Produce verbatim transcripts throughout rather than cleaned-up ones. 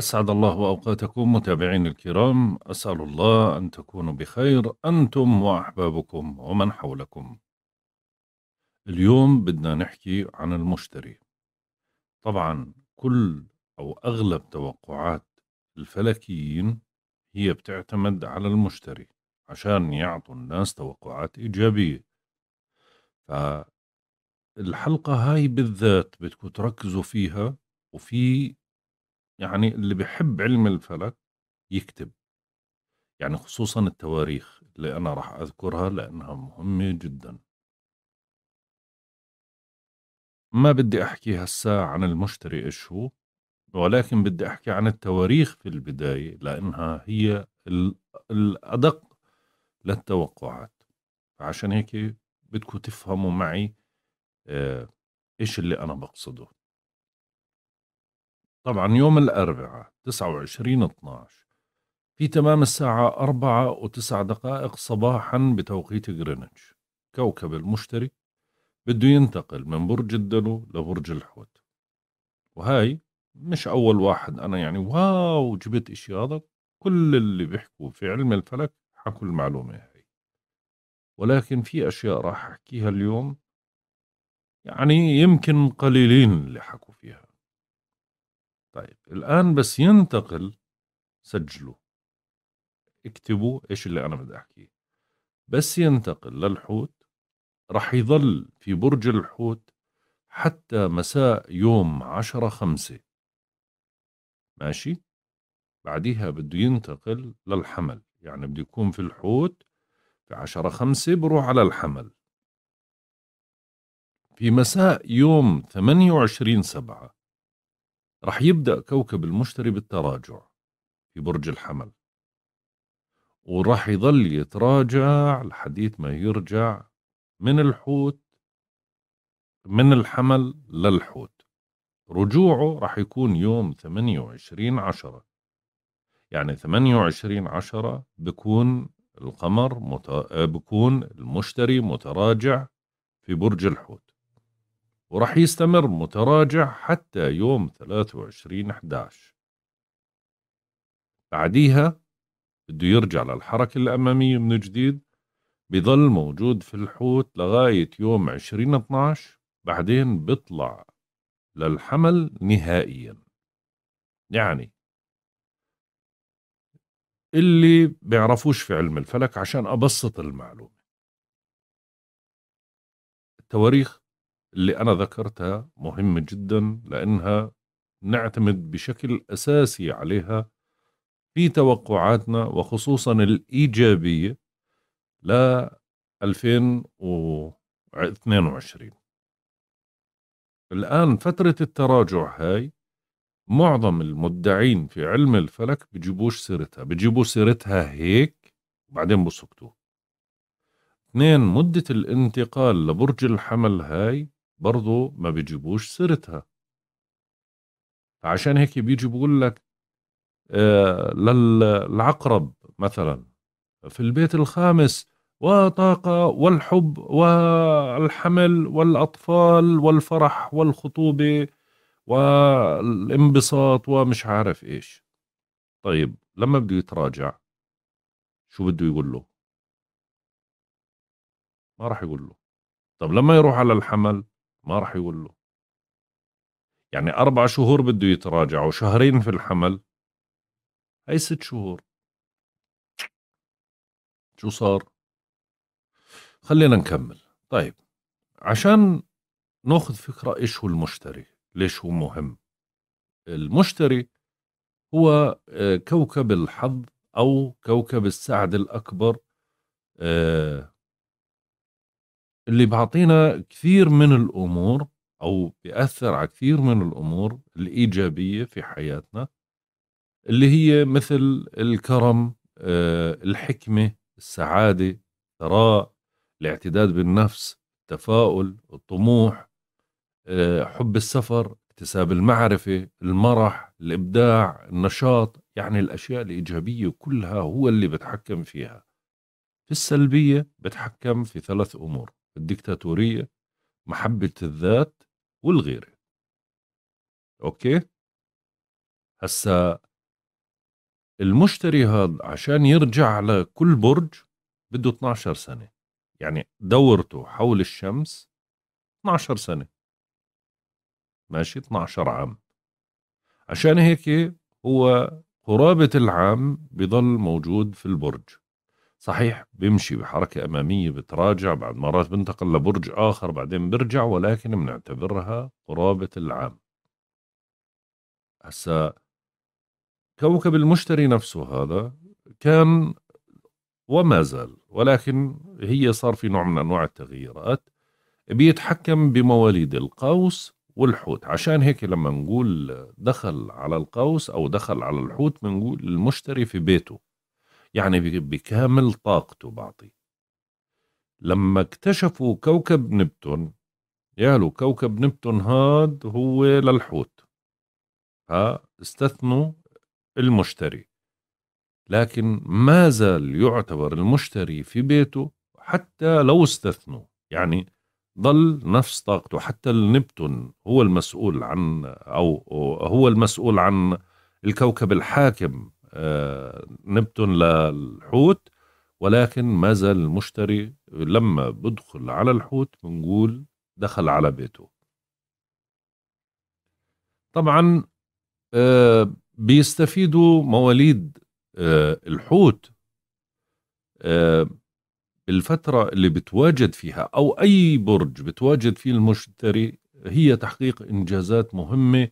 أسعد الله أوقاتكم متابعين الكرام، أسأل الله أن تكونوا بخير أنتم وأحبابكم ومن حولكم. اليوم بدنا نحكي عن المشتري. طبعا كل أو أغلب توقعات الفلكيين هي بتعتمد على المشتري عشان يعطوا الناس توقعات إيجابية. فالحلقة هاي بالذات بدكم تركزوا فيها، وفي يعني اللي بحب علم الفلك يكتب، يعني خصوصا التواريخ اللي أنا راح أذكرها لأنها مهمة جدا. ما بدي أحكي هسا عن المشتري إيش هو، ولكن بدي أحكي عن التواريخ في البداية لأنها هي الأدق للتوقعات، فعشان هيك بدكم تفهموا معي إيش اللي أنا بقصده. طبعا يوم الأربعاء تسعة وعشرين اثناعر في تمام الساعة أربعة وتسع دقائق صباحا بتوقيت غرينتش، كوكب المشتري بده ينتقل من برج الدلو لبرج الحوت. وهاي مش أول واحد أنا يعني واو جبت إشي هذا، كل اللي بيحكوا في علم الفلك حكوا المعلومة هاي، ولكن في أشياء راح أحكيها اليوم يعني يمكن قليلين اللي حكوا فيها. طيب الآن بس ينتقل، سجلوا اكتبوا إيش اللي أنا بدي أحكيه. بس ينتقل للحوت رح يظل في برج الحوت حتى مساء يوم عشرة خمسة، ماشي؟ بعديها بده ينتقل للحمل، يعني بده يكون في الحوت في عشرة خمسة بروح على الحمل. في مساء يوم ثمانية وعشرين سبعة رح يبدأ كوكب المشتري بالتراجع في برج الحمل، ورح يظل يتراجع لحديث ما يرجع من الحوت من الحمل للحوت. رجوعه رح يكون يوم ثمانية وعشرين عشرة، يعني ثمانية وعشرين عشرة بكون القمر مت... بكون المشتري متراجع في برج الحوت، ورح يستمر متراجع حتى يوم ثلاثة وعشرين احداعر. بعديها بده يرجع للحركة الأمامية من جديد، بظل موجود في الحوت لغاية يوم عشرين اثناعر، بعدين بطلع للحمل نهائيا. يعني اللي بيعرفوش في علم الفلك عشان أبسط المعلومة، التواريخ اللي أنا ذكرتها مهمة جدا لأنها نعتمد بشكل أساسي عليها في توقعاتنا، وخصوصا الإيجابية ل ألفين واثنين وعشرين. الآن فترة التراجع هاي معظم المدعين في علم الفلك بجيبوش سيرتها، بجيبوا سيرتها هيك وبعدين بسكتوا. اثنين، مدة الانتقال لبرج الحمل هاي برضو ما بجيبوش سيرتها، فعشان هيك بيجي بقول لك آه للعقرب مثلا في البيت الخامس وطاقة والحب والحمل والأطفال والفرح والخطوبة والانبساط ومش عارف إيش. طيب لما بده يتراجع شو بده يقول له؟ ما راح يقول له. طب لما يروح على الحمل ما راح يقول له. يعني أربع شهور بده يتراجع وشهرين في الحمل، هاي ست شهور. شو صار؟ خلينا نكمل. طيب عشان ناخذ فكرة إيش هو المشتري، ليش هو مهم. المشتري هو كوكب الحظ أو كوكب السعد الأكبر اللي بعطينا كثير من الأمور، أو بيأثر على كثير من الأمور الإيجابية في حياتنا، اللي هي مثل الكرم، الحكمة، السعادة، الثراء، الاعتداد بالنفس، التفاؤل، الطموح، حب السفر، اكتساب المعرفة، المرح، الإبداع، النشاط. يعني الأشياء الإيجابية كلها هو اللي بتحكم فيها. في السلبية بتحكم في ثلاث أمور: الدكتاتورية، محبة الذات، والغيره. أوكي؟ هسا المشتري هذا عشان يرجع على كل برج بده اثنعش سنة، يعني دورته حول الشمس اثنعش سنة، ماشي، اثنعش عام. عشان هيك هو قرابة العام بضل موجود في البرج. صحيح بيمشي بحركة أمامية، بتراجع، بعد مرات بنتقل لبرج آخر، بعدين برجع، ولكن بنعتبرها قرابة العام. هسا كوكب المشتري نفسه هذا كان وما زال، ولكن هي صار في نوع من أنواع التغييرات، بيتحكم بمواليد القوس والحوت. عشان هيك لما نقول دخل على القوس أو دخل على الحوت بنقول المشتري في بيته، يعني بكامل طاقته بعطي. لما اكتشفوا كوكب نبتون، قالوا كوكب نبتون هاد هو للحوت، فاستثنوا المشتري، لكن ما زال يعتبر المشتري في بيته حتى لو استثنوا، يعني ظل نفس طاقته. حتى النبتون هو المسؤول عن أو هو المسؤول عن الكوكب الحاكم آه نبتون للحوت، ولكن ما زال المشتري لما بدخل على الحوت بنقول دخل على بيته. طبعا آه بيستفيدوا مواليد آه الحوت آه الفترة اللي بتواجد فيها، أو أي برج بتواجد فيه المشتري، هي تحقيق إنجازات مهمة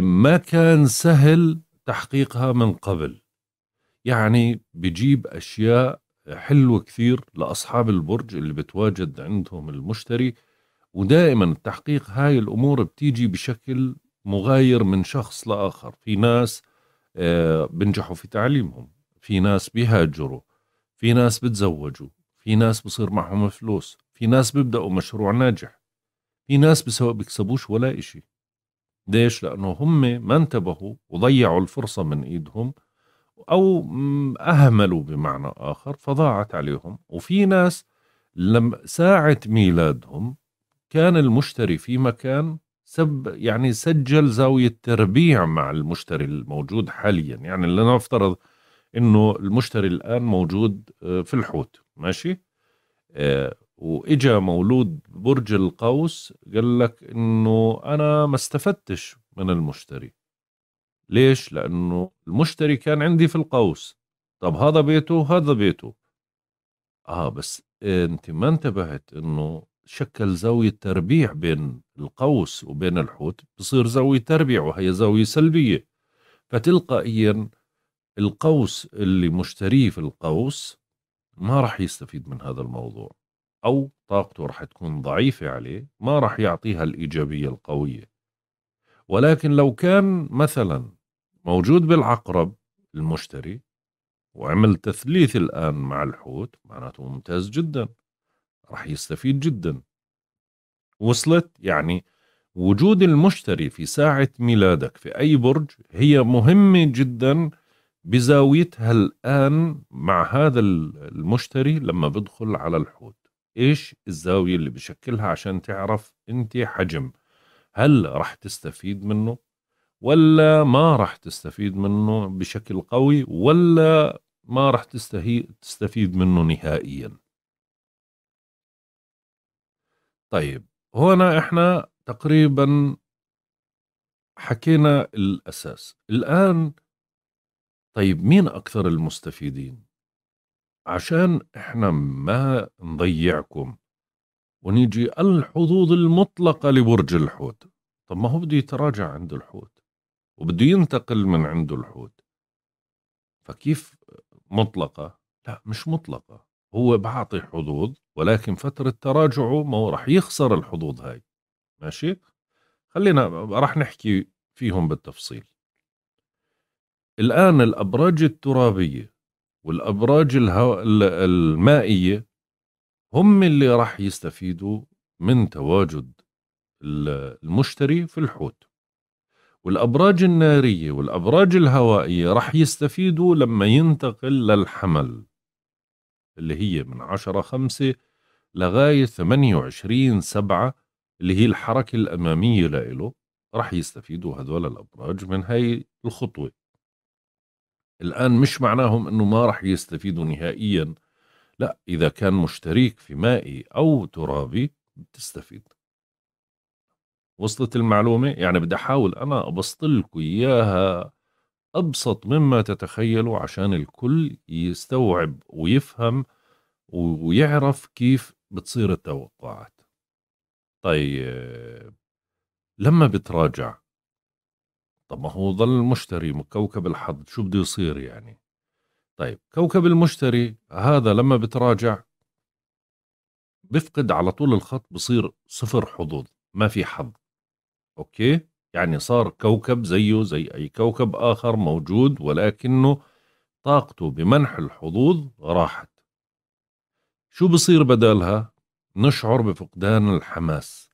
ما كان سهل تحقيقها من قبل. يعني بجيب أشياء حلوة كثير لأصحاب البرج اللي بتواجد عندهم المشتري، ودائما تحقيق هاي الأمور بتيجي بشكل مغاير من شخص لآخر. في ناس بنجحوا في تعليمهم، في ناس بيهاجروا، في ناس بتزوجوا، في ناس بصير معهم فلوس، في ناس بيبدأوا مشروع ناجح، في ناس بيكسبوش ولا إشي. ليش؟ لأنه هم ما انتبهوا وضيعوا الفرصة من إيدهم، أو أهملوا بمعنى آخر فضاعت عليهم. وفي ناس لما ساعة ميلادهم كان المشتري في مكان سب، يعني سجل زاوية تربيع مع المشتري الموجود حاليا. يعني اللي نفترض إنه المشتري الآن موجود في الحوت، ماشي، آه وإجا مولود برج القوس قال لك إنه أنا ما استفدتش من المشتري. ليش؟ لأنه المشتري كان عندي في القوس. طب هذا بيته، هذا بيته، آه بس آه أنت ما انتبهت إنه شكل زاوية تربيع بين القوس وبين الحوت، بصير زاوية تربيع وهي زاوية سلبية، فتلقائيا القوس اللي مشتريه في القوس ما راح يستفيد من هذا الموضوع، أو طاقته راح تكون ضعيفة عليه، ما راح يعطيها الإيجابية القوية. ولكن لو كان مثلا موجود بالعقرب المشتري وعمل تثليث الآن مع الحوت، معناته ممتاز جدا، راح يستفيد جدا. وصلت؟ يعني وجود المشتري في ساعة ميلادك في أي برج هي مهمة جدا بزاويتها الآن مع هذا المشتري لما بدخل على الحوت. إيش الزاوية اللي بشكلها عشان تعرف أنت حجم، هل رح تستفيد منه ولا ما رح تستفيد منه بشكل قوي، ولا ما رح تستفيد منه نهائيا. طيب هنا إحنا تقريبا حكينا الأساس. الآن طيب مين أكثر المستفيدين؟ عشان إحنا ما نضيعكم ونيجي الحظوظ المطلقة لبرج الحوت. طب ما هو بده يتراجع عند الحوت وبده ينتقل من عنده الحوت، فكيف مطلقة؟ لا مش مطلقة، هو بعطي حظوظ ولكن فترة تراجعه ما هو رح يخسر الحظوظ هاي، ماشي؟ خلينا رح نحكي فيهم بالتفصيل. الآن الأبراج الترابية والأبراج الهو... المائية هم اللي راح يستفيدوا من تواجد المشتري في الحوت، والأبراج النارية والأبراج الهوائية راح يستفيدوا لما ينتقل للحمل اللي هي من عشرة خمسة لغاية ثمانية وعشرين سبعة اللي هي الحركة الأمامية لإله، راح يستفيدوا هذول الأبراج من هاي الخطوة. الآن مش معناهم أنه ما رح يستفيدوا نهائيا، لا، إذا كان مشتريك في مائي أو ترابي بتستفيد. وصلت المعلومة؟ يعني بدي أحاول أنا أبسط لكم إياها أبسط مما تتخيلوا عشان الكل يستوعب ويفهم ويعرف كيف بتصير التوقعات. طيب لما بتراجع، طب ما هو ظل المشتري كوكب الحظ، شو بده يصير يعني؟ طيب كوكب المشتري هذا لما بتراجع بفقد على طول الخط، بصير صفر حظوظ، ما في حظ. أوكي؟ يعني صار كوكب زيه زي أي كوكب آخر موجود، ولكنه طاقته بمنح الحظوظ راحت. شو بصير بدالها؟ نشعر بفقدان الحماس،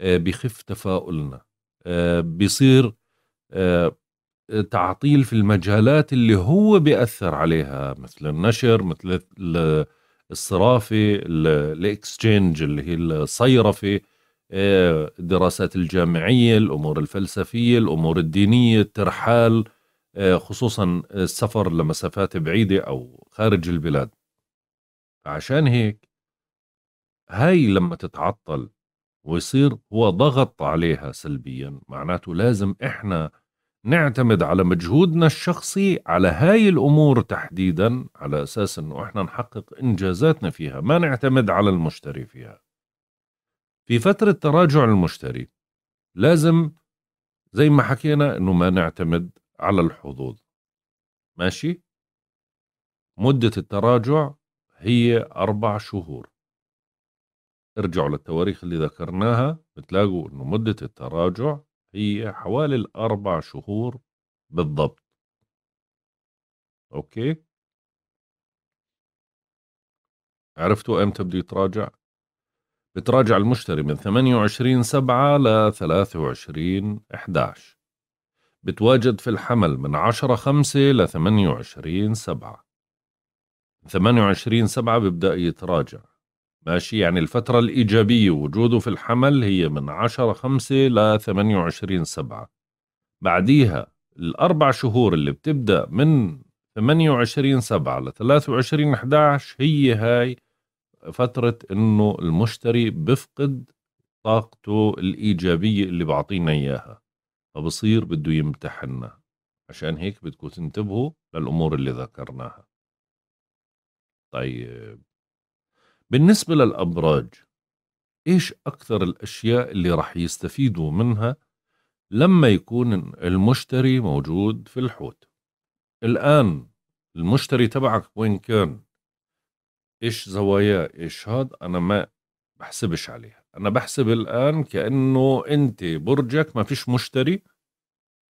آه بخف تفاؤلنا، آه بصير آه تعطيل في المجالات اللي هو بيأثر عليها، مثل النشر، مثل الصرافة، الاكسشينج اللي هي الصيرفة، آه الدراسات الجامعية، الأمور الفلسفية، الأمور الدينية، الترحال، آه خصوصا السفر لمسافات بعيدة أو خارج البلاد. عشان هيك هاي لما تتعطل ويصير هو ضغط عليها سلبيا، معناته لازم احنا نعتمد على مجهودنا الشخصي على هاي الامور تحديدا، على اساس انه احنا نحقق انجازاتنا فيها، ما نعتمد على المشتري فيها. في فترة تراجع المشتري لازم زي ما حكينا انه ما نعتمد على الحظوظ. ماشي؟ مدة التراجع هي أربع شهور. ارجعوا للتواريخ اللي ذكرناها بتلاقوا إنه مدة التراجع هي حوالي الأربع شهور بالضبط. أوكي؟ عرفتوا إمتى بده يتراجع؟ بتراجع المشتري من ثمانية وعشرين سبعة ل ثلاثة وعشرين إحدى عشر. بتواجد في الحمل من عشرة خمسة ل ثمانية وعشرين سبعة. ثمانية وعشرين سبعة بيبدأ يتراجع. ماشي؟ يعني الفترة الإيجابية وجوده في الحمل هي من عشرة خمسة ل ثمانية وعشرين سبعة. بعديها الأربع شهور اللي بتبدأ من ثمانية وعشرين سبعة ل ثلاثة وعشرين إحدى عشر هي هاي فترة إنه المشتري بفقد طاقته الإيجابية اللي بعطينا إياها، فبصير بده يمتحنها. عشان هيك بدكم تنتبهوا للأمور اللي ذكرناها. طيب بالنسبة للأبراج، إيش أكثر الأشياء اللي رح يستفيدوا منها لما يكون المشتري موجود في الحوت؟ الآن المشتري تبعك وين كان؟ إيش زواياه؟ إيش هاد؟ أنا ما بحسبش عليها، أنا بحسب الآن كأنه أنت برجك ما فيش مشتري،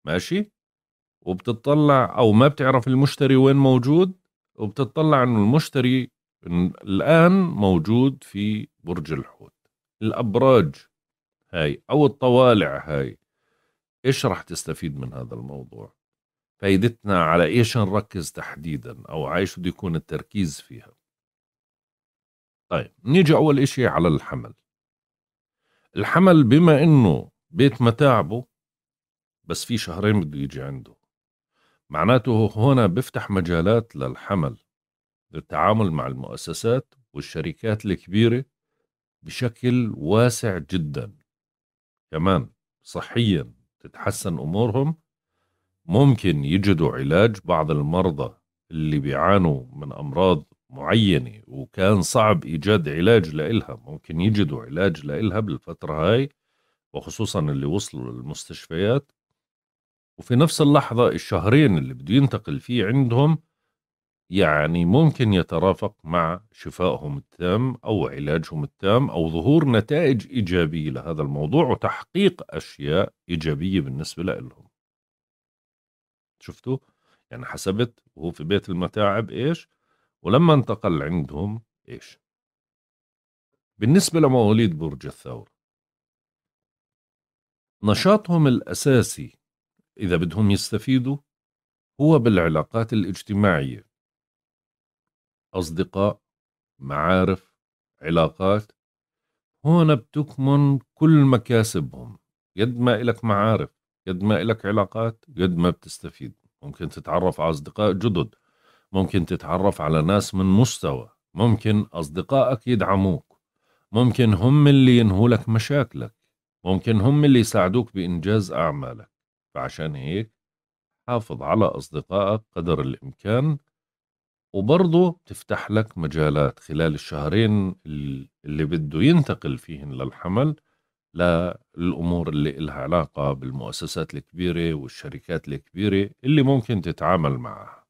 ماشي؟ وبتطلع أو ما بتعرف المشتري وين موجود، وبتطلع انه المشتري الان موجود في برج الحوت. الابراج هاي او الطوالع هاي ايش رح تستفيد من هذا الموضوع؟ فايدتنا على ايش نركز تحديدا، او عايش بده يكون التركيز فيها. طيب نيجي اول اشي على الحمل. الحمل بما انه بيت متاعبه بس في شهرين بده يجي عنده، معناته هنا بفتح مجالات للحمل للتعامل مع المؤسسات والشركات الكبيرة بشكل واسع جدا. كمان صحيا تتحسن أمورهم، ممكن يجدوا علاج بعض المرضى اللي بيعانوا من أمراض معينة وكان صعب إيجاد علاج لإلها، ممكن يجدوا علاج لإلها بالفترة هاي، وخصوصا اللي وصلوا للمستشفيات. وفي نفس اللحظة الشهرين اللي بده ينتقل فيه عندهم يعني ممكن يترافق مع شفائهم التام أو علاجهم التام أو ظهور نتائج إيجابية لهذا الموضوع وتحقيق أشياء إيجابية بالنسبة لهم. شفتوا؟ يعني حسبت وهو في بيت المتاعب إيش، ولما انتقل عندهم إيش. بالنسبة لمواليد برج الثور، نشاطهم الأساسي إذا بدهم يستفيدوا هو بالعلاقات الاجتماعية، أصدقاء، معارف، علاقات. هنا بتكمن كل مكاسبهم، قد ما إلك معارف قد ما إلك علاقات قد ما بتستفيد. ممكن تتعرف على أصدقاء جدد، ممكن تتعرف على ناس من مستوى، ممكن أصدقائك يدعموك، ممكن هم اللي ينهولك مشاكلك، ممكن هم اللي يساعدوك بإنجاز أعمالك. فعشان هيك حافظ على أصدقائك قدر الإمكان، وبرضه بتفتح لك مجالات خلال الشهرين اللي بده ينتقل فيهن للحمل للأمور اللي إلها علاقة بالمؤسسات الكبيرة والشركات الكبيرة اللي ممكن تتعامل معها.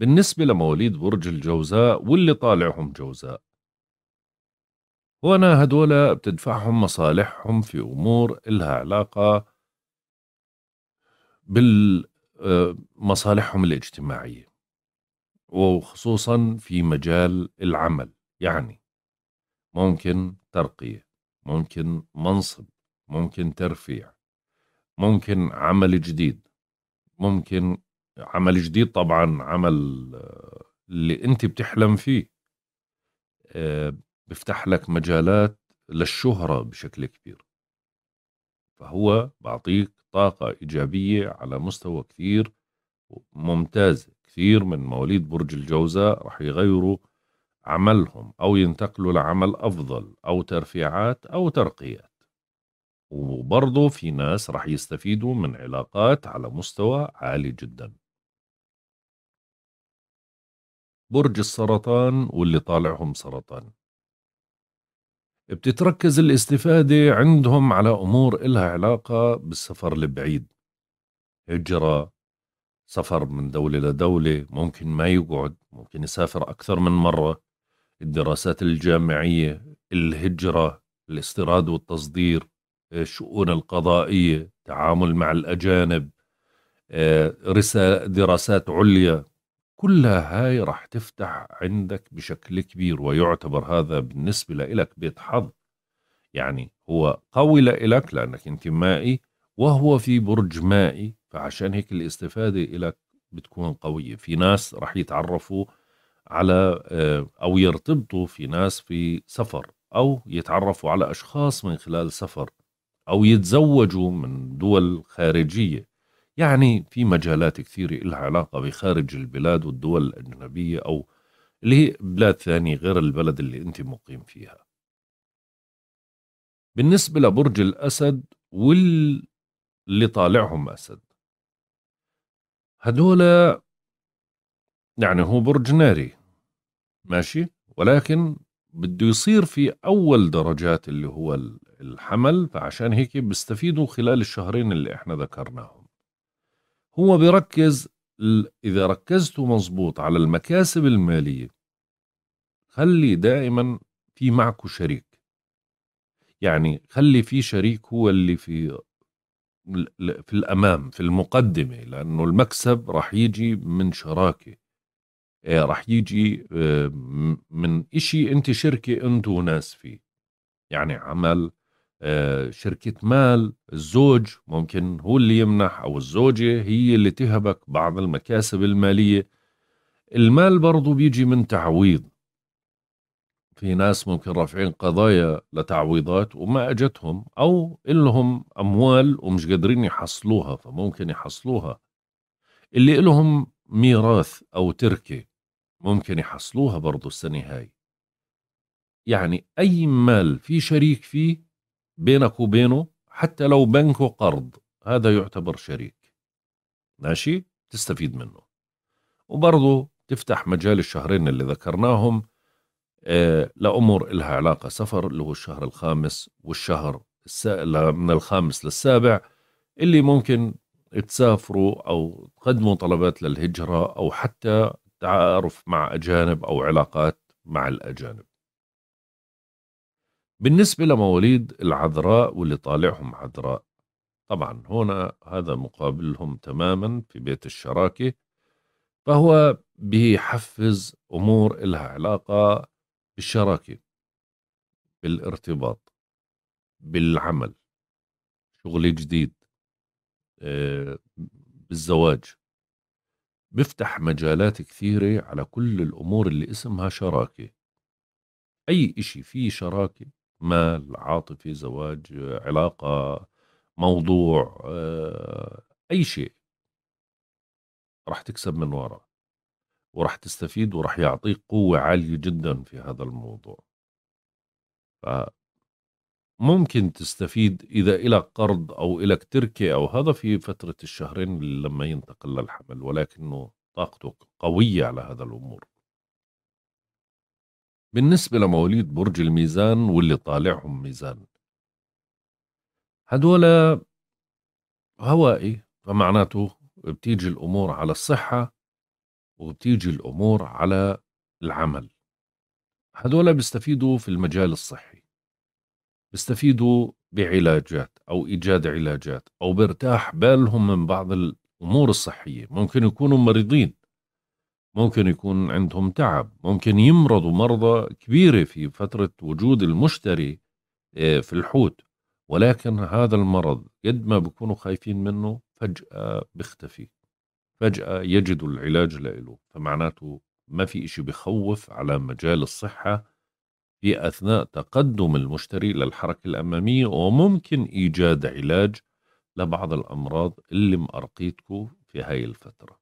بالنسبة لمواليد برج الجوزاء واللي طالعهم جوزاء، هنا هدول بتدفعهم مصالحهم في أمور إلها علاقة بالمصالحهم الاجتماعية، وخصوصا في مجال العمل. يعني ممكن ترقية، ممكن منصب، ممكن ترفيع، ممكن عمل جديد، ممكن عمل جديد طبعا، عمل اللي انت بتحلم فيه. بيفتح لك مجالات للشهرة بشكل كبير، فهو بعطيك طاقة إيجابية على مستوى كثير ممتاز. كثير من مواليد برج الجوزاء رح يغيروا عملهم أو ينتقلوا لعمل أفضل أو ترفيعات أو ترقيات. وبرضه في ناس رح يستفيدوا من علاقات على مستوى عالي جدا. برج السرطان واللي طالعهم سرطان، بتتركز الاستفادة عندهم على أمور إلها علاقة بالسفر البعيد، هجرة، سفر من دولة لدولة، ممكن ما يقعد، ممكن يسافر أكثر من مرة، الدراسات الجامعية، الهجرة، الاستيراد والتصدير، الشؤون القضائية، تعامل مع الأجانب، دراسات عليا، كلها هاي رح تفتح عندك بشكل كبير. ويعتبر هذا بالنسبة لإلك بيت حظ، يعني هو قوي لإلك لأنك انت مائي وهو في برج مائي، فعشان هيك الاستفادة إلك بتكون قوية. في ناس رح يتعرفوا على أو يرتبطوا في ناس في سفر، أو يتعرفوا على أشخاص من خلال سفر، أو يتزوجوا من دول خارجية. يعني في مجالات كثيرة إلها علاقة بخارج البلاد والدول الأجنبية، أو اللي هي بلاد ثانية غير البلد اللي أنت مقيم فيها. بالنسبة لبرج الأسد واللي طالعهم أسد، هدول يعني هو برج ناري ماشي، ولكن بده يصير في أول درجات اللي هو الحمل، فعشان هيك بيستفيدوا خلال الشهرين اللي احنا ذكرناهم. هو بيركز، إذا ركزتوا مظبوط على المكاسب المالية، خلي دائما في معكو شريك، يعني خلي في شريك هو اللي في في الأمام في المقدمة، لأنه المكسب راح يجي من شراكة، راح يجي من إشي أنت شركة أنتوا وناس فيه، يعني عمل، شركة مال، الزوج ممكن هو اللي يمنح أو الزوجة هي اللي تهبك بعض المكاسب المالية. المال برضو بيجي من تعويض، في ناس ممكن رافعين قضايا لتعويضات وما أجتهم، أو إلهم أموال ومش قادرين يحصلوها فممكن يحصلوها. اللي إلهم ميراث أو تركة ممكن يحصلوها برضو السنة هاي. يعني أي مال في شريك فيه بينك وبينه، حتى لو بنك قرض، هذا يعتبر شريك ماشي، تستفيد منه. وبرضه تفتح مجال الشهرين اللي ذكرناهم آه لأمور إلها علاقة سفر، اللي هو الشهر الخامس والشهر من الخامس للسابع، اللي ممكن تسافروا أو تقدموا طلبات للهجرة، أو حتى تعارف مع أجانب أو علاقات مع الأجانب. بالنسبة لمواليد العذراء واللي طالعهم عذراء، طبعا هنا هذا مقابلهم تماما في بيت الشراكة، فهو بيحفز أمور إلها علاقة بالشراكة، بالارتباط، بالعمل، شغل جديد، بالزواج. بيفتح مجالات كثيرة على كل الأمور اللي اسمها شراكة، أي إشي فيه شراكة، مال، عاطفي، زواج، علاقة، موضوع، أي شيء راح تكسب من وراه وراح تستفيد وراح يعطيك قوة عالية جدا في هذا الموضوع. فممكن تستفيد إذا إلك قرض أو إلك تركة أو هذا في فترة الشهرين لما ينتقل للحمل، ولكنه طاقتك قوية على هذا الأمور. بالنسبة لمواليد برج الميزان واللي طالعهم ميزان، هدول هوائي، فمعناته بتيجي الأمور على الصحة وبتيجي الأمور على العمل. هدول بيستفيدوا في المجال الصحي، بيستفيدوا بعلاجات أو إيجاد علاجات، أو برتاح بالهم من بعض الأمور الصحية. ممكن يكونوا مريضين، ممكن يكون عندهم تعب، ممكن يمرضوا مرضى كبيرة في فترة وجود المشتري في الحوت، ولكن هذا المرض قد ما بيكونوا خايفين منه فجأة بيختفي، فجأة يجدوا العلاج لإله. فمعناته ما في إشي بخوف على مجال الصحة في أثناء تقدم المشتري للحركة الأمامية، وممكن إيجاد علاج لبعض الأمراض اللي مأرقيتكم في هاي الفترة.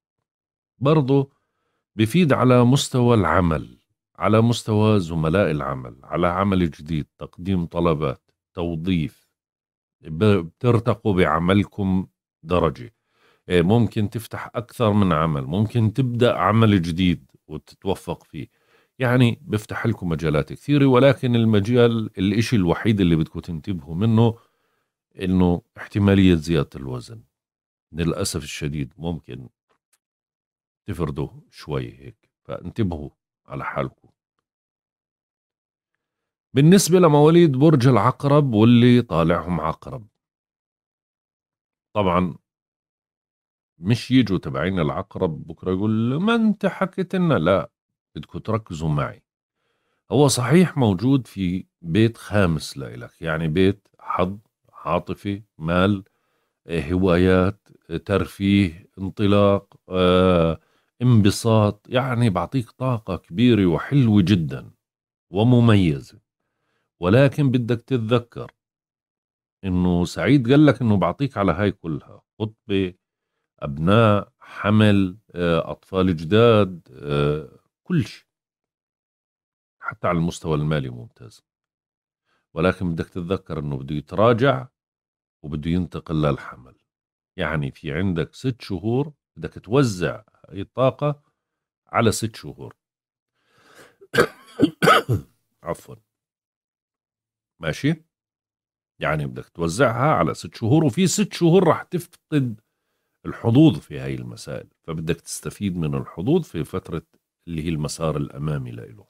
برضو بفيد على مستوى العمل، على مستوى زملاء العمل، على عمل جديد، تقديم طلبات، توظيف، بترتقوا بعملكم درجة، ممكن تفتح أكثر من عمل، ممكن تبدأ عمل جديد وتتوفق فيه. يعني بفتح لكم مجالات كثيرة، ولكن المجال الإشي الوحيد اللي بدكم تنتبهوا منه إنه احتمالية زيادة الوزن للأسف الشديد ممكن تفردوا شوي هيك، فانتبهوا على حالكم. بالنسبة لمواليد برج العقرب واللي طالعهم عقرب، طبعا مش يجوا تبعين العقرب بكرة يقول ما انت حكيت لنا، لا، بدكم تركزوا معي. هو صحيح موجود في بيت خامس لإلك، يعني بيت حظ، عاطفة، مال، هوايات، ترفيه، انطلاق، آه، انبساط، يعني بعطيك طاقة كبيرة وحلوة جدا ومميزة. ولكن بدك تتذكر انه سعيد قال لك انه بعطيك على هاي كلها، خطبة، ابناء، حمل، اطفال جداد، كل شيء حتى على المستوى المالي ممتاز. ولكن بدك تتذكر انه بده يتراجع وبده ينتقل للحمل، يعني في عندك ست شهور بدك توزع هاي الطاقة على ست شهور. عفوا، ماشي، يعني بدك توزعها على ست شهور، وفي ست شهور راح تفقد الحظوظ في هاي المسائل، فبدك تستفيد من الحظوظ في فترة اللي هي المسار الأمامي لإله.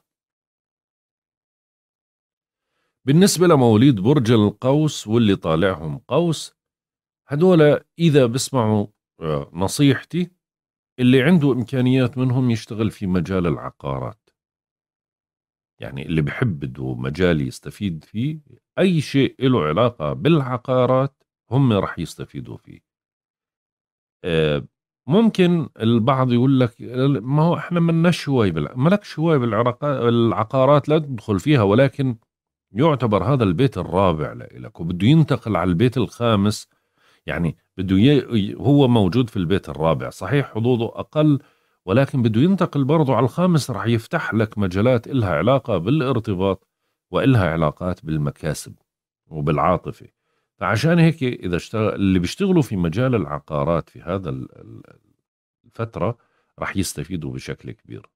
بالنسبة لمواليد برج القوس واللي طالعهم قوس، هدول إذا بسمعوا نصيحتي اللي عنده إمكانيات منهم يشتغل في مجال العقارات، يعني اللي بحب بده مجال يستفيد فيه أي شيء له علاقة بالعقارات هم رح يستفيدوا فيه. ممكن البعض يقول لك ما هو احنا مالناش هواي بالع... مالكش هواي بالعقارات لا تدخل فيها، ولكن يعتبر هذا البيت الرابع لك وبده ينتقل على البيت الخامس، يعني بده ي... هو موجود في البيت الرابع، صحيح حظوظه أقل، ولكن بده ينتقل برضه على الخامس، رح يفتح لك مجالات إلها علاقة بالارتباط وإلها علاقات بالمكاسب وبالعاطفة. فعشان هيك إذا اشتغل اللي بيشتغلوا في مجال العقارات في هذا الفترة رح يستفيدوا بشكل كبير.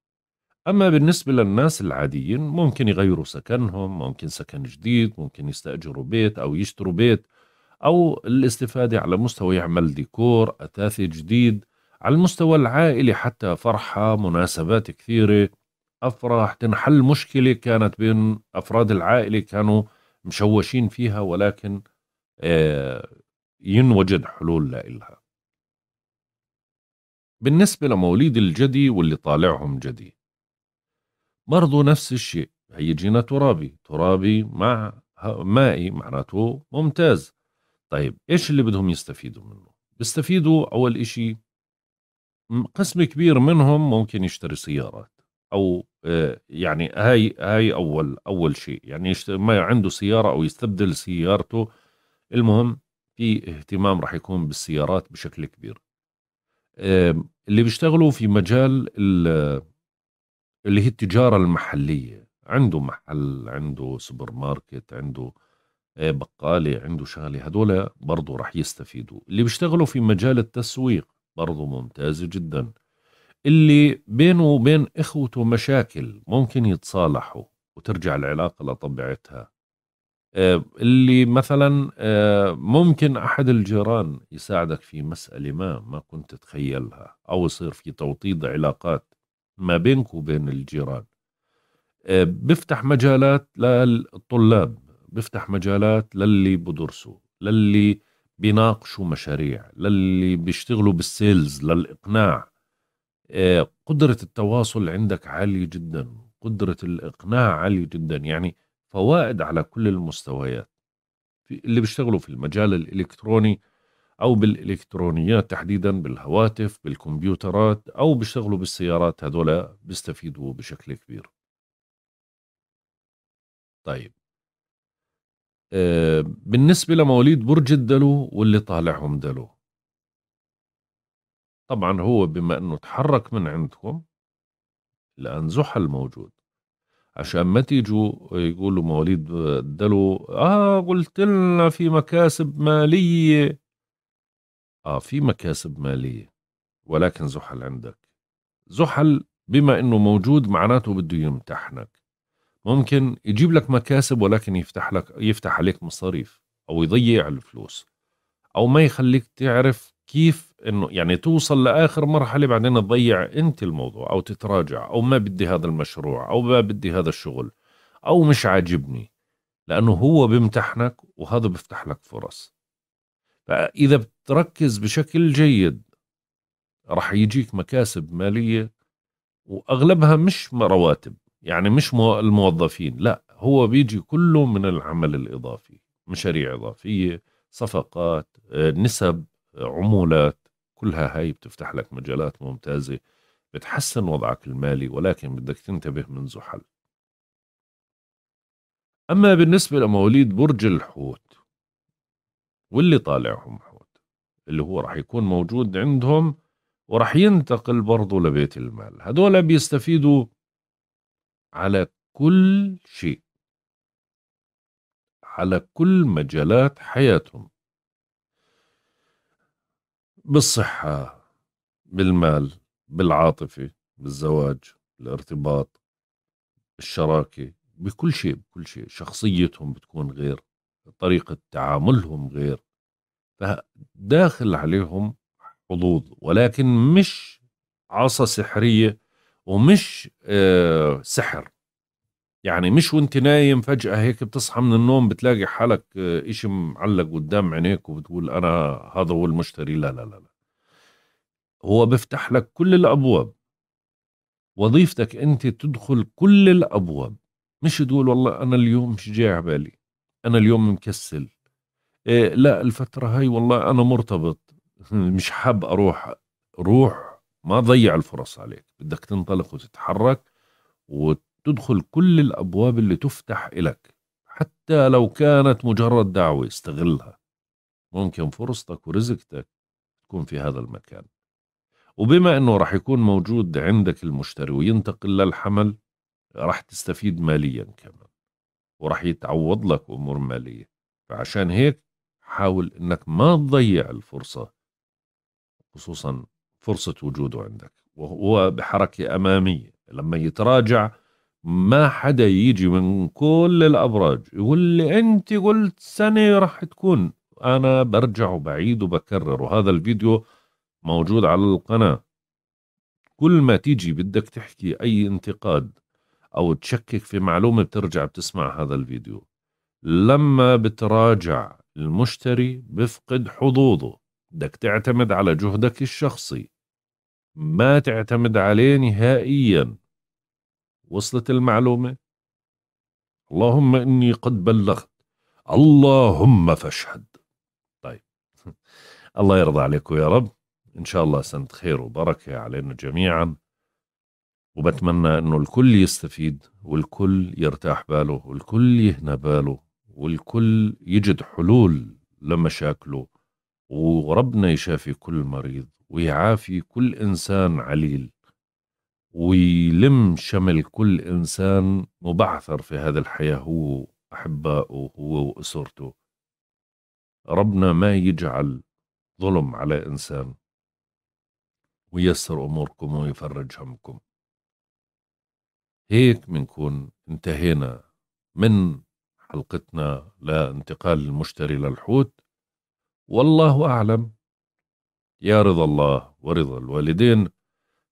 أما بالنسبة للناس العاديين ممكن يغيروا سكنهم، ممكن سكن جديد، ممكن يستأجروا بيت أو يشتروا بيت، أو الاستفادة على مستوى يعمل ديكور، أثاثي جديد، على المستوى العائلي حتى فرحة، مناسبات كثيرة، أفراح، تنحل مشكلة كانت بين أفراد العائلة كانوا مشوشين فيها ولكن ينوجد حلول لإلها. بالنسبة لمواليد الجدي واللي طالعهم جدي برضو نفس الشيء، هيجينا ترابي، ترابي مع مائي معناته ممتاز. طيب إيش اللي بدهم يستفيدوا منه؟ بيستفيدوا أول إشي قسم كبير منهم ممكن يشتري سيارات، أو يعني هاي هاي أول أول شيء، يعني ما عنده سيارة أو يستبدل سيارته. المهم في اهتمام راح يكون بالسيارات بشكل كبير. اللي بيشتغلوا في مجال اللي هي التجارة المحلية، عنده محل، عنده سوبر ماركت، عنده بقالة، عنده شغلة، هدول برضو رح يستفيدوا. اللي بيشتغلوا في مجال التسويق برضو ممتاز جدا. اللي بينه وبين إخوته مشاكل ممكن يتصالحوا وترجع العلاقة لطبيعتها. اللي مثلا ممكن أحد الجيران يساعدك في مسألة ما ما كنت تتخيلها، أو يصير في توطيد علاقات ما بينك وبين الجيران. بفتح مجالات للطلاب، بفتح مجالات للي بدرسوا، للي بيناقشوا مشاريع، للي بيشتغلوا بالسيلز، للإقناع. قدرة التواصل عندك عالية جدا، قدرة الإقناع عالية جدا، يعني فوائد على كل المستويات. اللي بيشتغلوا في المجال الإلكتروني أو بالإلكترونيات تحديدا، بالهواتف، بالكمبيوترات، أو بيشتغلوا بالسيارات، هذولا بيستفيدوا بشكل كبير. طيب آه بالنسبة لمواليد برج الدلو واللي طالعهم دلو، طبعا هو بما أنه تحرك من عندكم لأن زحل موجود، عشان ما تيجوا يقولوا مواليد الدلو آه قلت لنا في مكاسب مالية. آه في مكاسب مالية، ولكن زحل عندك، زحل بما أنه موجود معناته بده يمتحنك. ممكن يجيب لك مكاسب ولكن يفتح لك يفتح عليك مصاريف، أو يضيع الفلوس، أو ما يخليك تعرف كيف انه يعني توصل لاخر مرحله بعدين تضيع انت الموضوع، او تتراجع، او ما بدي هذا المشروع، او ما بدي هذا الشغل، او مش عاجبني، لانه هو بيمتحنك وهذا بيفتح لك فرص. فاذا بتركز بشكل جيد راح يجيك مكاسب ماليه، واغلبها مش رواتب، يعني مش الموظفين، لا هو بيجي كله من العمل الاضافي، مشاريع اضافيه، صفقات، نسب، عمولات، كلها هاي بتفتح لك مجالات ممتازة بتحسن وضعك المالي، ولكن بدك تنتبه من زحل. أما بالنسبة لمواليد برج الحوت واللي طالعهم حوت، اللي هو راح يكون موجود عندهم وراح ينتقل برضو لبيت المال، هدول بيستفيدوا على كل شيء، على كل مجالات حياتهم، بالصحة، بالمال، بالعاطفة، بالزواج، الارتباط، الشراكة، بكل شيء بكل شيء. شخصيتهم بتكون غير، طريقة تعاملهم غير، فداخل عليهم حظوظ، ولكن مش عصا سحرية، ومش آه سحر، يعني مش وانت نايم فجأة هيك بتصحى من النوم بتلاقي حالك اشي معلق قدام عينيك وبتقول أنا هذا هو المشتري. لا لا لا لا، هو بيفتح لك كل الأبواب، وظيفتك أنت تدخل كل الأبواب، مش تقول والله أنا اليوم مش جاي على بالي، أنا اليوم مكسل، إيه لا الفترة هاي والله أنا مرتبط مش حاب أروح. روح، ما ضيع الفرص عليك، بدك تنطلق وتتحرك وت تدخل كل الأبواب اللي تفتح إلك، حتى لو كانت مجرد دعوة استغلها، ممكن فرصتك ورزقتك تكون في هذا المكان. وبما أنه راح يكون موجود عندك المشتري وينتقل للحمل، راح تستفيد ماليا كمان، وراح يتعوض لك أمور مالية. فعشان هيك حاول أنك ما تضيع الفرصة، خصوصا فرصة وجوده عندك، وهو بحركة أمامية. لما يتراجع ما حدا يجي من كل الأبراج يقول لي أنت قلت سنة رح تكون، أنا برجع وبعيد وبكرر، وهذا الفيديو موجود على القناة. كل ما تيجي بدك تحكي أي انتقاد أو تشكك في معلومة بترجع بتسمع هذا الفيديو. لما بتراجع المشتري بفقد حظوظه، بدك تعتمد على جهدك الشخصي، ما تعتمد عليه نهائياً. وصلت المعلومة؟ اللهم إني قد بلغت، اللهم فاشهد. طيب الله يرضى عليكم يا رب، إن شاء الله سنة خير وبركة علينا جميعا، وبتمنى إنه الكل يستفيد، والكل يرتاح باله، والكل يهنى باله، والكل يجد حلول لمشاكله، وربنا يشافي كل مريض، ويعافي كل إنسان عليل ويلم شمل كل إنسان مبعثر في هذا الحياة، هو أحبائه هو وأسرته. ربنا ما يجعل ظلم على إنسان، ويسر أموركم ويفرج همكم. هيك منكون انتهينا من حلقتنا لانتقال المشتري للحوت، والله أعلم. يا رضا الله ورضا الوالدين.